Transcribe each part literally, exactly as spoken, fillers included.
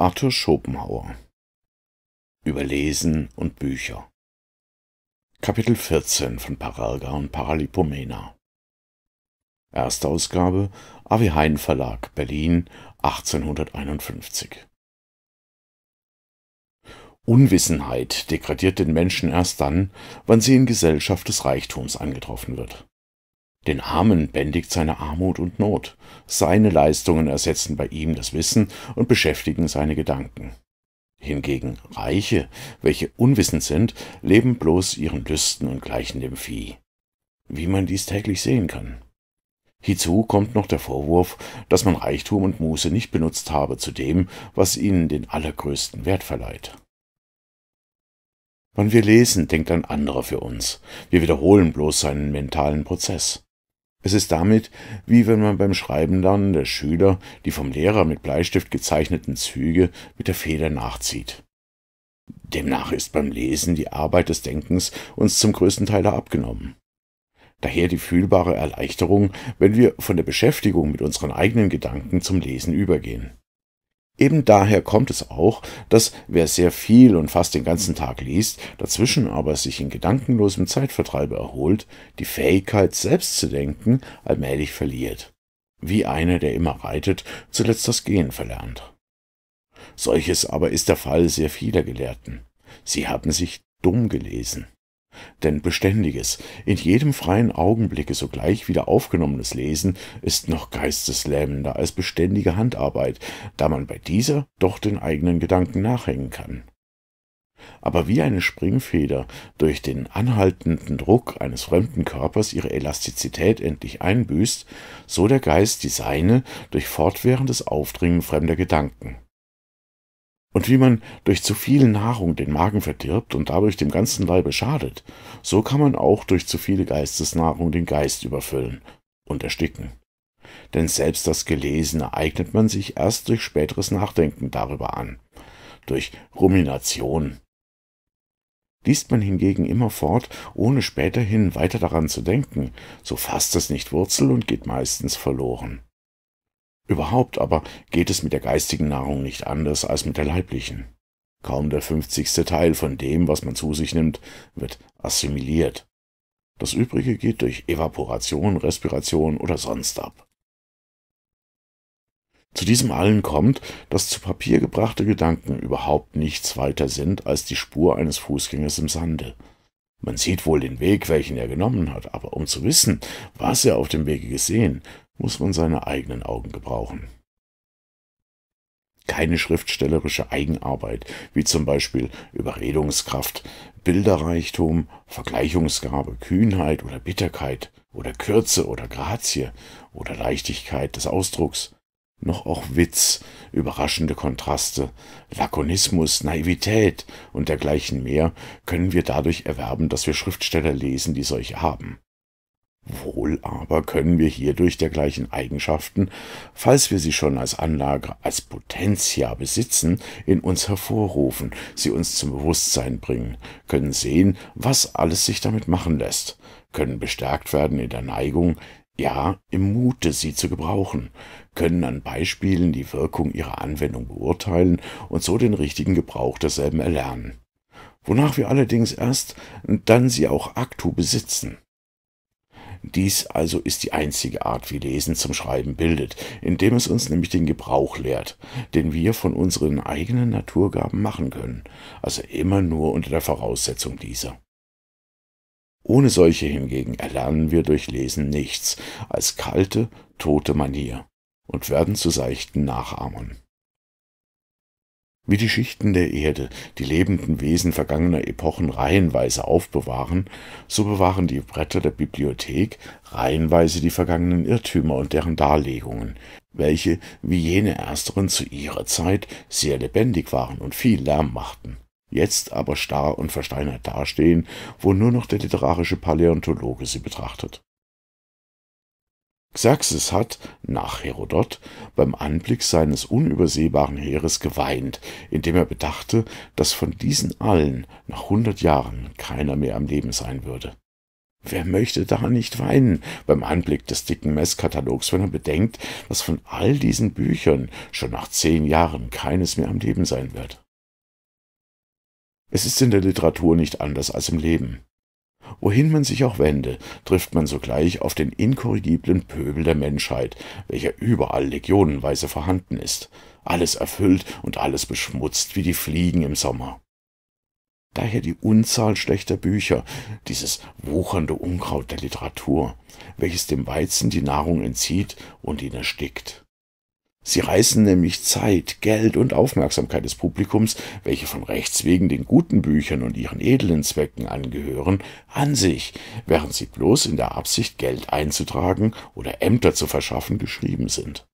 Arthur Schopenhauer Über Lesen und Bücher Kapitel vierzehn von Paralga und Paralipomena Erste Ausgabe A W Hain Verlag, Berlin, achtzehnhunderteinundfünfzig Unwissenheit degradiert den Menschen erst dann, wann sie in Gesellschaft des Reichtums angetroffen wird. Den Armen bändigt seine Armut und Not, seine Leistungen ersetzen bei ihm das Wissen und beschäftigen seine Gedanken. Hingegen Reiche, welche unwissend sind, leben bloß ihren Lüsten und gleichen dem Vieh. Wie man dies täglich sehen kann. Hierzu kommt noch der Vorwurf, dass man Reichtum und Muße nicht benutzt habe zu dem, was ihnen den allergrößten Wert verleiht. Wann wir lesen, denkt ein anderer für uns. Wir wiederholen bloß seinen mentalen Prozess. Es ist damit, wie wenn man beim Schreiben lernen der Schüler die vom Lehrer mit Bleistift gezeichneten Züge mit der Feder nachzieht. Demnach ist beim Lesen die Arbeit des Denkens uns zum größten Teil abgenommen. Daher die fühlbare Erleichterung, wenn wir von der Beschäftigung mit unseren eigenen Gedanken zum Lesen übergehen. Eben daher kommt es auch, dass wer sehr viel und fast den ganzen Tag liest, dazwischen aber sich in gedankenlosem Zeitvertreibe erholt, die Fähigkeit, selbst zu denken, allmählich verliert. Wie einer, der immer reitet, zuletzt das Gehen verlernt. Solches aber ist der Fall sehr vieler Gelehrten. Sie haben sich dumm gelesen. Denn beständiges, in jedem freien Augenblicke sogleich wieder aufgenommenes Lesen ist noch geisteslähmender als beständige Handarbeit, da man bei dieser doch den eigenen Gedanken nachhängen kann. Aber wie eine Springfeder durch den anhaltenden Druck eines fremden Körpers ihre Elastizität endlich einbüßt, so der Geist die seine durch fortwährendes Aufdringen fremder Gedanken. Und wie man durch zu viel Nahrung den Magen verdirbt und dadurch dem ganzen Leibe schadet, so kann man auch durch zu viele Geistesnahrung den Geist überfüllen und ersticken. Denn selbst das Gelesene eignet man sich erst durch späteres Nachdenken darüber an, durch Rumination. Liest man hingegen immer fort, ohne späterhin weiter daran zu denken, so fasst es nicht Wurzel und geht meistens verloren. Überhaupt aber geht es mit der geistigen Nahrung nicht anders als mit der leiblichen. Kaum der fünfzigste Teil von dem, was man zu sich nimmt, wird assimiliert. Das Übrige geht durch Evaporation, Respiration oder sonst ab. Zu diesem allen kommt, dass zu Papier gebrachte Gedanken überhaupt nichts weiter sind als die Spur eines Fußgängers im Sande. Man sieht wohl den Weg, welchen er genommen hat, aber um zu wissen, was er auf dem Wege gesehen, muss man seine eigenen Augen gebrauchen. Keine schriftstellerische Eigenarbeit, wie zum Beispiel Überredungskraft, Bilderreichtum, Vergleichungsgabe, Kühnheit oder Bitterkeit oder Kürze oder Grazie oder Leichtigkeit des Ausdrucks, noch auch Witz, überraschende Kontraste, Lakonismus, Naivität und dergleichen mehr können wir dadurch erwerben, dass wir Schriftsteller lesen, die solche haben. Wohl aber können wir hierdurch dergleichen Eigenschaften, falls wir sie schon als Anlage, als Potentia besitzen, in uns hervorrufen, sie uns zum Bewusstsein bringen, können sehen, was alles sich damit machen lässt, können bestärkt werden in der Neigung, ja, im Mute, sie zu gebrauchen, können an Beispielen die Wirkung ihrer Anwendung beurteilen und so den richtigen Gebrauch derselben erlernen, wonach wir allerdings erst dann sie auch actu besitzen. Dies also ist die einzige Art, wie Lesen zum Schreiben bildet, indem es uns nämlich den Gebrauch lehrt, den wir von unseren eigenen Naturgaben machen können, also immer nur unter der Voraussetzung dieser. Ohne solche hingegen erlernen wir durch Lesen nichts als kalte, tote Manier und werden zu seichten Nachahmern. Wie die Schichten der Erde die lebenden Wesen vergangener Epochen reihenweise aufbewahren, so bewahren die Bretter der Bibliothek reihenweise die vergangenen Irrtümer und deren Darlegungen, welche, wie jene ersteren zu ihrer Zeit, sehr lebendig waren und viel Lärm machten, jetzt aber starr und versteinert dastehen, wo nur noch der literarische Paläontologe sie betrachtet. Xerxes hat, nach Herodot, beim Anblick seines unübersehbaren Heeres geweint, indem er bedachte, dass von diesen allen nach hundert Jahren keiner mehr am Leben sein würde. Wer möchte da nicht weinen beim Anblick des dicken Messkatalogs, wenn er bedenkt, dass von all diesen Büchern schon nach zehn Jahren keines mehr am Leben sein wird? Es ist in der Literatur nicht anders als im Leben. Wohin man sich auch wende, trifft man sogleich auf den inkorrigiblen Pöbel der Menschheit, welcher überall legionenweise vorhanden ist, alles erfüllt und alles beschmutzt wie die Fliegen im Sommer. Daher die Unzahl schlechter Bücher, dieses wuchernde Unkraut der Literatur, welches dem Weizen die Nahrung entzieht und ihn erstickt. Sie reißen nämlich Zeit, Geld und Aufmerksamkeit des Publikums, welche von Rechts wegen den guten Büchern und ihren edlen Zwecken angehören, an sich, während sie bloß in der Absicht, Geld einzutragen oder Ämter zu verschaffen, geschrieben sind.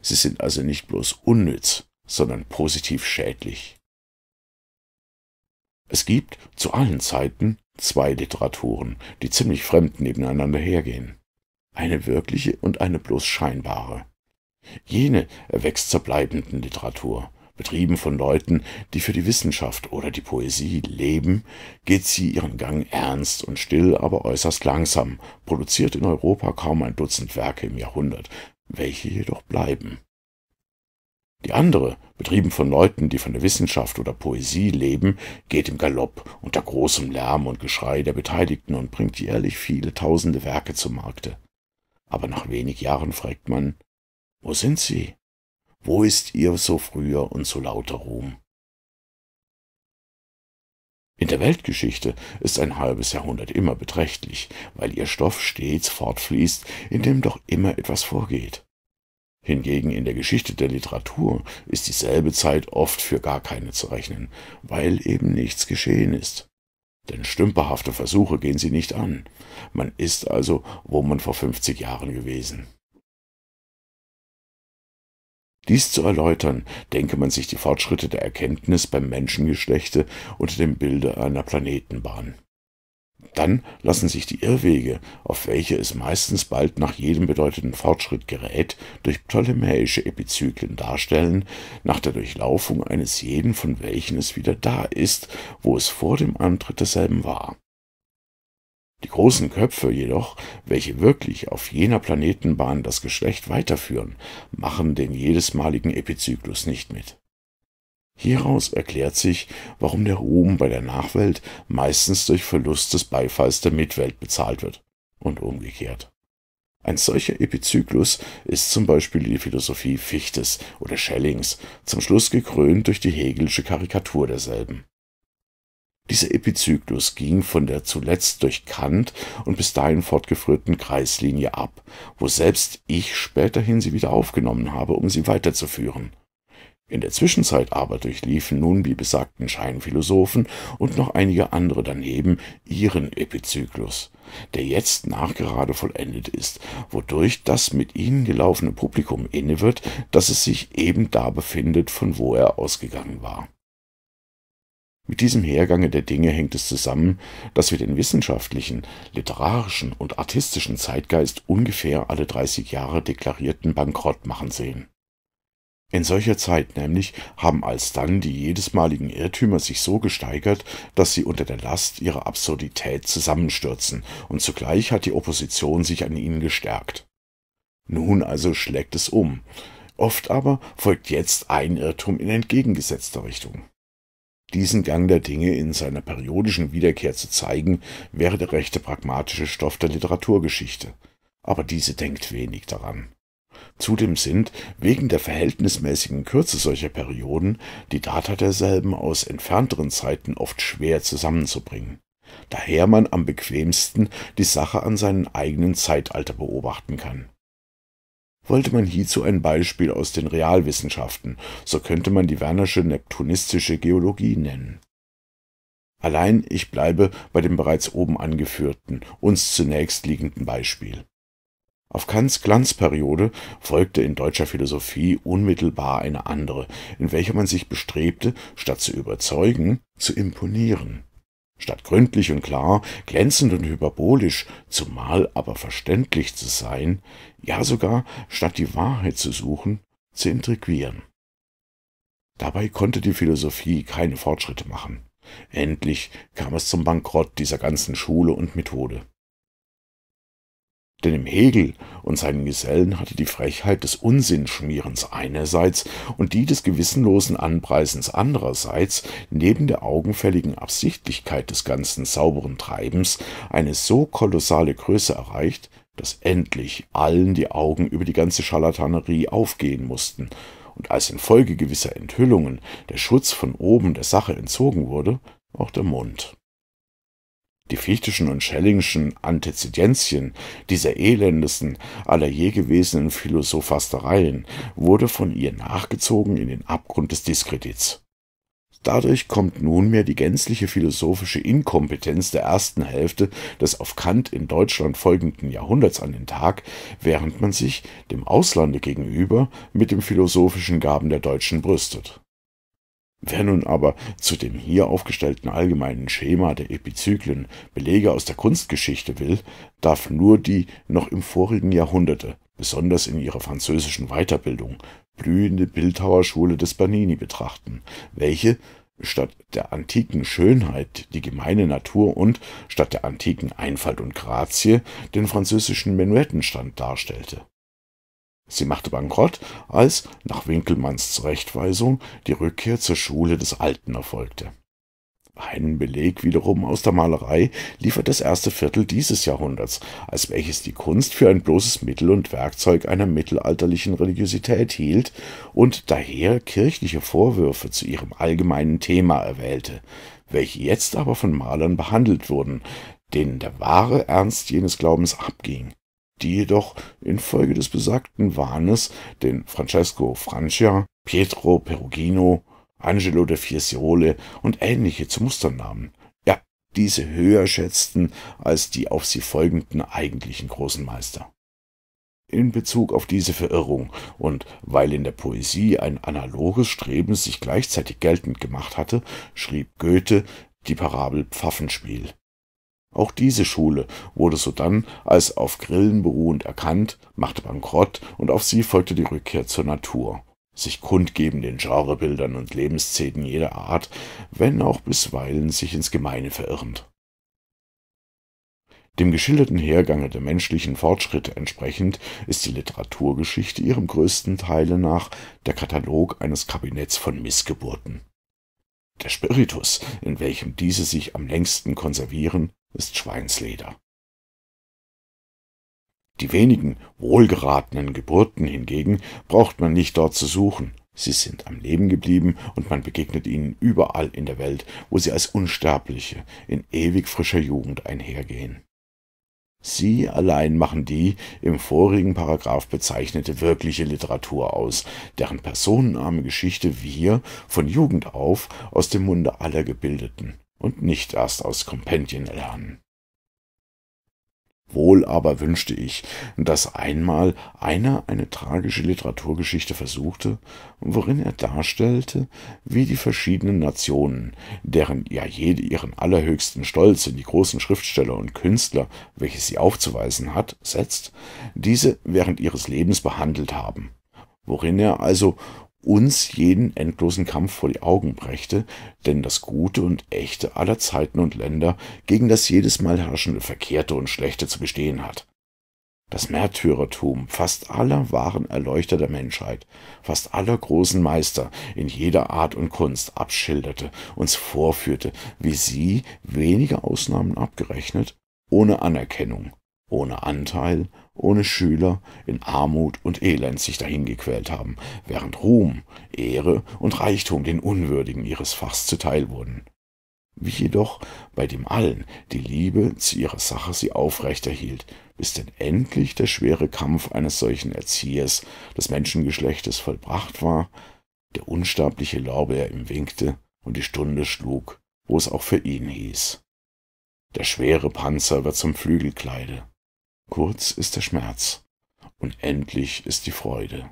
Sie sind also nicht bloß unnütz, sondern positiv schädlich. Es gibt zu allen Zeiten zwei Literaturen, die ziemlich fremd nebeneinander hergehen. Eine wirkliche und eine bloß scheinbare. Jene erwächst zur bleibenden Literatur. Betrieben von Leuten, die für die Wissenschaft oder die Poesie leben, geht sie ihren Gang ernst und still, aber äußerst langsam, produziert in Europa kaum ein Dutzend Werke im Jahrhundert, welche jedoch bleiben. Die andere, betrieben von Leuten, die von der Wissenschaft oder Poesie leben, geht im Galopp unter großem Lärm und Geschrei der Beteiligten und bringt jährlich viele tausende Werke zum Markte. Aber nach wenig Jahren fragt man: Wo sind sie? Wo ist ihr so früher und so lauter Ruhm? In der Weltgeschichte ist ein halbes Jahrhundert immer beträchtlich, weil ihr Stoff stets fortfließt, in dem doch immer etwas vorgeht. Hingegen in der Geschichte der Literatur ist dieselbe Zeit oft für gar keine zu rechnen, weil eben nichts geschehen ist. Denn stümperhafte Versuche gehen sie nicht an. Man ist also, wo man vor fünfzig Jahren gewesen. Dies zu erläutern, denke man sich die Fortschritte der Erkenntnis beim Menschengeschlechte unter dem Bilde einer Planetenbahn. Dann lassen sich die Irrwege, auf welche es meistens bald nach jedem bedeutenden Fortschritt gerät, durch ptolemäische Epizyklen darstellen, nach der Durchlaufung eines jeden, von welchen es wieder da ist, wo es vor dem Antritt desselben war. Die großen Köpfe jedoch, welche wirklich auf jener Planetenbahn das Geschlecht weiterführen, machen den jedesmaligen Epizyklus nicht mit. Hieraus erklärt sich, warum der Ruhm bei der Nachwelt meistens durch Verlust des Beifalls der Mitwelt bezahlt wird und umgekehrt. Ein solcher Epizyklus ist zum Beispiel die Philosophie Fichtes oder Schellings, zum Schluss gekrönt durch die hegelische Karikatur derselben. Dieser Epizyklus ging von der zuletzt durch Kant und bis dahin fortgeführten Kreislinie ab, wo selbst ich späterhin sie wieder aufgenommen habe, um sie weiterzuführen. In der Zwischenzeit aber durchliefen nun die besagten Scheinphilosophen und noch einige andere daneben ihren Epizyklus, der jetzt nachgerade vollendet ist, wodurch das mit ihnen gelaufene Publikum inne wird, dass es sich eben da befindet, von wo er ausgegangen war. Mit diesem Hergange der Dinge hängt es zusammen, dass wir den wissenschaftlichen, literarischen und artistischen Zeitgeist ungefähr alle dreißig Jahre deklarierten Bankrott machen sehen. In solcher Zeit nämlich haben alsdann die jedesmaligen Irrtümer sich so gesteigert, dass sie unter der Last ihrer Absurdität zusammenstürzen, und zugleich hat die Opposition sich an ihnen gestärkt. Nun also schlägt es um. Oft aber folgt jetzt ein Irrtum in entgegengesetzter Richtung. Diesen Gang der Dinge in seiner periodischen Wiederkehr zu zeigen, wäre der rechte pragmatische Stoff der Literaturgeschichte. Aber diese denkt wenig daran. Zudem sind, wegen der verhältnismäßigen Kürze solcher Perioden, die Data derselben aus entfernteren Zeiten oft schwer zusammenzubringen, daher man am bequemsten die Sache an seinem eigenen Zeitalter beobachten kann. Wollte man hierzu ein Beispiel aus den Realwissenschaften, so könnte man die Wernersche neptunistische Geologie nennen. Allein ich bleibe bei dem bereits oben angeführten, uns zunächst liegenden Beispiel. Auf Kants Glanzperiode folgte in deutscher Philosophie unmittelbar eine andere, in welcher man sich bestrebte, statt zu überzeugen, zu imponieren. Statt gründlich und klar, glänzend und hyperbolisch, zumal aber verständlich zu sein, ja sogar, statt die Wahrheit zu suchen, zu intrigieren. Dabei konnte die Philosophie keine Fortschritte machen. Endlich kam es zum Bankrott dieser ganzen Schule und Methode. Denn im Hegel und seinen Gesellen hatte die Frechheit des Unsinnschmierens einerseits und die des gewissenlosen Anpreisens andererseits neben der augenfälligen Absichtlichkeit des ganzen sauberen Treibens eine so kolossale Größe erreicht, dass endlich allen die Augen über die ganze Scharlatanerie aufgehen mussten, und als infolge gewisser Enthüllungen der Schutz von oben der Sache entzogen wurde, auch der Mund. Die fichteschen und schellingschen Antezedenzien dieser elendesten aller je gewesenen Philosophastereien wurde von ihr nachgezogen in den Abgrund des Diskredits. Dadurch kommt nunmehr die gänzliche philosophische Inkompetenz der ersten Hälfte des auf Kant in Deutschland folgenden Jahrhunderts an den Tag, während man sich dem Auslande gegenüber mit den philosophischen Gaben der Deutschen brüstet. Wer nun aber zu dem hier aufgestellten allgemeinen Schema der Epizyklen Belege aus der Kunstgeschichte will, darf nur die noch im vorigen Jahrhunderte, besonders in ihrer französischen Weiterbildung, blühende Bildhauerschule des Bernini betrachten, welche statt der antiken Schönheit die gemeine Natur und statt der antiken Einfalt und Grazie den französischen Menuettenstand darstellte. Sie machte bankrott, als, nach Winkelmanns Zurechtweisung, die Rückkehr zur Schule des Alten erfolgte. Einen Beleg wiederum aus der Malerei liefert das erste Viertel dieses Jahrhunderts, als welches die Kunst für ein bloßes Mittel und Werkzeug einer mittelalterlichen Religiosität hielt und daher kirchliche Vorwürfe zu ihrem allgemeinen Thema erwählte, welche jetzt aber von Malern behandelt wurden, denen der wahre Ernst jenes Glaubens abging, die jedoch infolge des besagten Wahnes den Francesco Francia, Pietro Perugino, Angelo de Fiesiole und ähnliche zu Mustern nahmen, ja, diese höher schätzten als die auf sie folgenden eigentlichen großen Meister. In Bezug auf diese Verirrung und weil in der Poesie ein analoges Streben sich gleichzeitig geltend gemacht hatte, schrieb Goethe die Parabel Pfaffenspiel. Auch diese Schule wurde sodann als auf Grillen beruhend erkannt, machte bankrott und auf sie folgte die Rückkehr zur Natur, sich kundgebenden Genrebildern und Lebensszenen jeder Art, wenn auch bisweilen sich ins Gemeine verirrend. Dem geschilderten Hergange der menschlichen Fortschritte entsprechend ist die Literaturgeschichte ihrem größten Teile nach der Katalog eines Kabinetts von Missgeburten. Der Spiritus, in welchem diese sich am längsten konservieren, ist Schweinsleder. Die wenigen wohlgeratenen Geburten hingegen braucht man nicht dort zu suchen. Sie sind am Leben geblieben und man begegnet ihnen überall in der Welt, wo sie als Unsterbliche in ewig frischer Jugend einhergehen. Sie allein machen die im vorigen Paragraph bezeichnete wirkliche Literatur aus, deren personenarme Geschichte wir von Jugend auf aus dem Munde aller Gebildeten und nicht erst aus Kompendien erlernen. Wohl aber wünschte ich, dass einmal einer eine tragische Literaturgeschichte versuchte, worin er darstellte, wie die verschiedenen Nationen, deren ja jede ihren allerhöchsten Stolz in die großen Schriftsteller und Künstler, welche sie aufzuweisen hat, setzt, diese während ihres Lebens behandelt haben, worin er also uns jeden endlosen Kampf vor die Augen brächte, denn das Gute und Echte aller Zeiten und Länder gegen das jedes Mal herrschende Verkehrte und Schlechte zu bestehen hat. Das Märtyrertum fast aller wahren Erleuchter der Menschheit, fast aller großen Meister in jeder Art und Kunst abschilderte, uns vorführte, wie sie, wenige Ausnahmen abgerechnet, ohne Anerkennung, ohne Anteil, ohne Schüler, in Armut und Elend sich dahingequält haben, während Ruhm, Ehre und Reichtum den Unwürdigen ihres Fachs zuteil wurden. Wie jedoch bei dem allen die Liebe zu ihrer Sache sie aufrecht erhielt, bis denn endlich der schwere Kampf eines solchen Erziehers des Menschengeschlechtes vollbracht war, der unsterbliche Lorbeer ihm winkte und die Stunde schlug, wo es auch für ihn hieß. Der schwere Panzer wird zum Flügelkleide. Kurz ist der Schmerz und endlich ist die Freude.